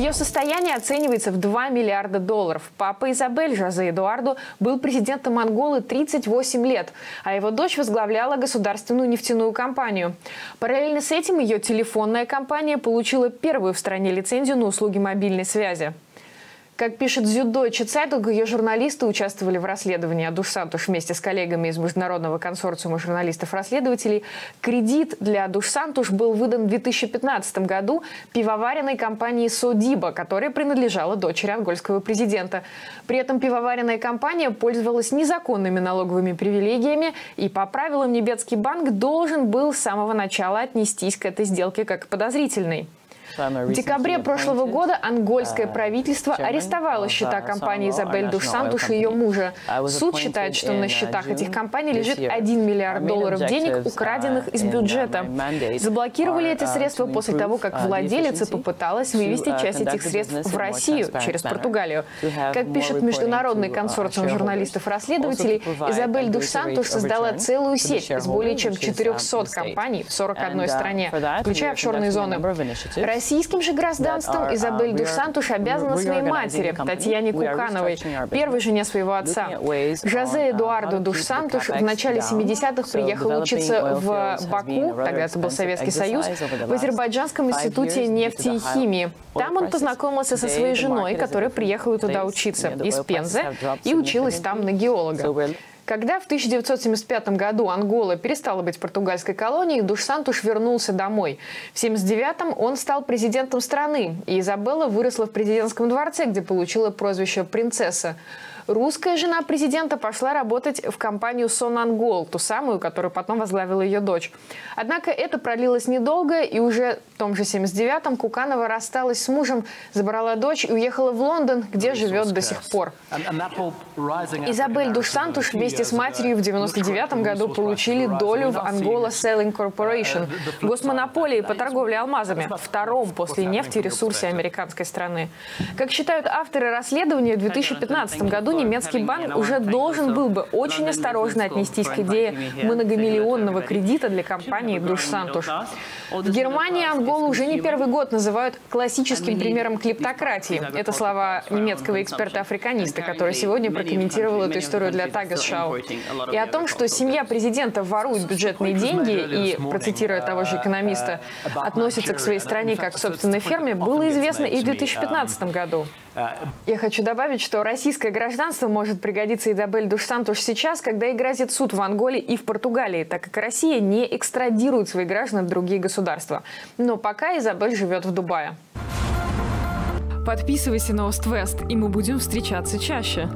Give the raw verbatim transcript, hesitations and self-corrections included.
Ее состояние оценивается в два миллиарда долларов. Папа Изабель, Жозе Эдуарду, был президентом Анголы тридцать восемь лет, а его дочь возглавляла государственную нефтяную компанию. Параллельно с этим ее телефонная компания получила первую в стране лицензию на услуги мобильной связи. Как пишет Зюддойче Цайтунг, ее журналисты участвовали в расследовании Душ Сантуш вместе с коллегами из Международного консорциума журналистов-расследователей. Кредит для Душ Сантуш был выдан в две тысячи пятнадцатом году пивоваренной компании «Содиба», которая принадлежала дочери ангольского президента. При этом пивоваренная компания пользовалась незаконными налоговыми привилегиями, и по правилам немецкий банк должен был с самого начала отнестись к этой сделке как к подозрительной. В декабре прошлого года ангольское правительство арестовало счета компании Изабель Душ Сантуш и ее мужа. Суд считает, что на счетах этих компаний лежит один миллиард долларов денег, украденных из бюджета. Заблокировали эти средства после того, как владелица попыталась вывести часть этих средств в Россию через Португалию. Как пишет Международный консорциум журналистов-расследователей, Изабель Душ Сантуш создала целую сеть из более чем четырёхсот компаний в сорока одной стране, включая офшорные зоны. Российским же гражданством Изабель Душ Сантуш обязана своей матери, Татьяне Кукановой, первой жене своего отца. Жозе Эдуарду Душ Сантуш в начале семидесятых приехал учиться в Баку, тогда это был Советский Союз, в Азербайджанском институте нефти и химии. Там он познакомился со своей женой, которая приехала туда учиться, из Пензы, и училась там на геолога. Когда в тысяча девятьсот семьдесят пятом году Ангола перестала быть португальской колонией, Душ Сантуш вернулся домой. В семьдесят девятом он стал президентом страны, и Изабелла выросла в президентском дворце, где получила прозвище «принцесса». Русская жена президента пошла работать в компанию Sonangol, ту самую, которую потом возглавила ее дочь. Однако это продлилось недолго, и уже в том же семьдесят девятом Куканова рассталась с мужем, забрала дочь и уехала в Лондон, где живет до сих пор. Изабель Душ Сантуш вместе с матерью в девяносто девятом году получили долю в Angola Selling Corporation, госмонополии по торговле алмазами, втором после нефти ресурсе американской страны. Как считают авторы расследования, в две тысячи пятнадцатом году немецкий банк уже должен был бы очень осторожно отнестись к идее многомиллионного кредита для компании Душ Сантуш. В Германии Анголу уже не первый год называют классическим примером клептократии. Это слова немецкого эксперта-африканиста, который сегодня прокомментировал эту историю для Tagesschau. И о том, что семья президента ворует бюджетные деньги и, процитируя того же экономиста, относится к своей стране как к собственной ферме, было известно и в две тысячи пятнадцатом году. Я хочу добавить, что российское гражданство может пригодиться Изабель Душ Сантуш сейчас, когда ей грозит суд в Анголе и в Португалии, так как Россия не экстрадирует своих граждан в другие государства. Но пока Изабель живет в Дубае. Подписывайся на ОстВест, и мы будем встречаться чаще.